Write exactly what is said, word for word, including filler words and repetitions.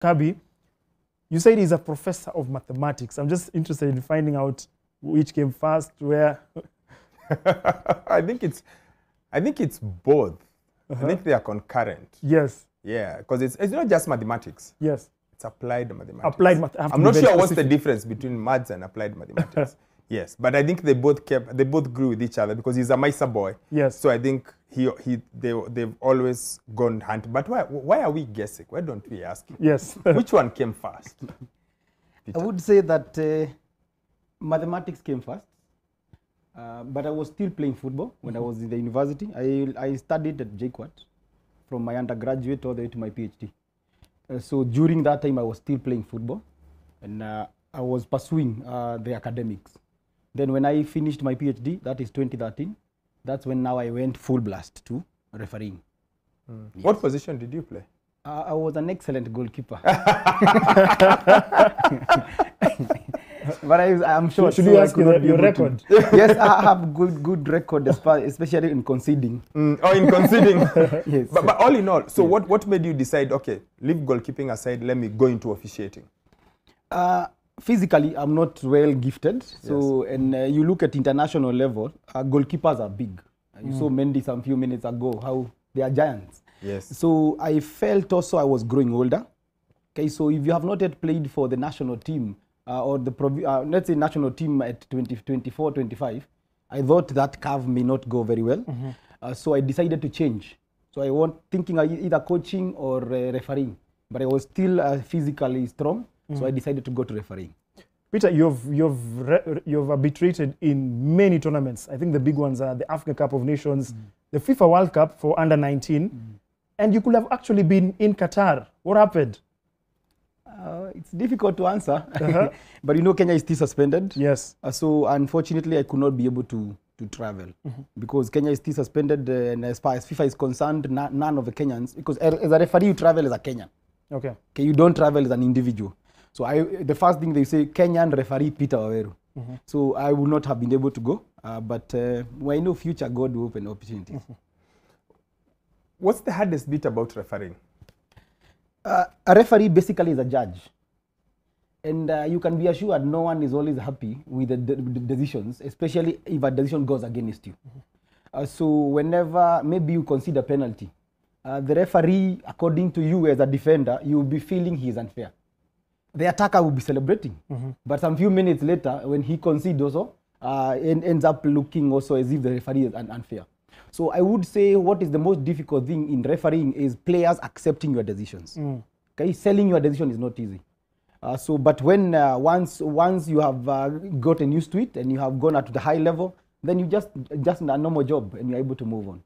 Kabi, you said he's a professor of mathematics. I'm just interested in finding out which came first, where. I think it's, I think it's both. Uh-huh. I think they are concurrent. Yes. Yeah, because it's, it's not just mathematics. Yes. It's applied mathematics. Applied math. I'm not sure specific. What's the difference between maths and applied mathematics. Yes, but I think they both kept, they both grew with each other because he's a Maisa boy. Yes. So I think he, he, they, they've always gone hand. But why, why are we guessing? Why don't we ask? Yes. Which one came first? Peter? I would say that uh, mathematics came first, uh, but I was still playing football when mm-hmm. I was in the university. I, I studied at J K U A T from my undergraduate all the way to my PhD. Uh, so during that time, I was still playing football, and uh, I was pursuing uh, the academics. Then when I finished my PhD, that is twenty thirteen, that's when now I went full blast to refereeing. Mm. Yes. What position did you play? Uh, I was an excellent goalkeeper. But I, I'm sure... Should so you ask you your record? To, yes, I have good good record, especially in conceding. Mm, oh, in conceding. Yes. But, but all in all, so yes. what, what made you decide, okay, leave goalkeeping aside, let me go into officiating? Uh, Physically, I'm not well gifted. So, yes. and uh, you look at international level, uh, goalkeepers are big. Uh, you mm. saw Mendy some few minutes ago, how they are giants. Yes. So I felt also I was growing older. Okay, so if you have not yet played for the national team, uh, or the, uh, let's say national team at twenty, twenty-four, twenty-five, I thought that curve may not go very well. Mm-hmm. uh, so I decided to change. So I was thinking either coaching or uh, refereeing, but I was still uh, physically strong. So I decided to go to refereeing. Peter, you've, you've, re you've arbitrated in many tournaments. I think the big ones are the Africa Cup of Nations, mm-hmm. the FIFA World Cup for under nineteen, mm-hmm. and you could have actually been in Qatar. What happened? Uh, it's difficult to answer, uh-huh. but you know Kenya is still suspended. Yes. Uh, so unfortunately, I could not be able to, to travel mm-hmm. because Kenya is still suspended, uh, and as far as FIFA is concerned, na none of the Kenyans, because as a referee, you travel as a Kenyan. Okay. Okay, you don't travel as an individual. So I, the first thing they say, Kenyan referee Peter Waweru. Mm-hmm. So I would not have been able to go, uh, but uh, well, I know future God will open opportunities. Mm-hmm. What's the hardest bit about refereeing? Uh, a referee basically is a judge. And uh, you can be assured no one is always happy with the de de decisions, especially if a decision goes against you. Mm-hmm. uh, so whenever maybe you consider penalty, uh, the referee, according to you as a defender, you will be feeling he is unfair. The attacker will be celebrating. Mm-hmm. But some few minutes later, when he concedes also, uh, and ends up looking also as if the referee is un unfair. So I would say what is the most difficult thing in refereeing is players accepting your decisions. Mm. Okay, selling your decision is not easy. Uh, so, but when uh, once, once you have uh, gotten used to it and you have gone up to the high level, then you just, just a normal job and you're able to move on.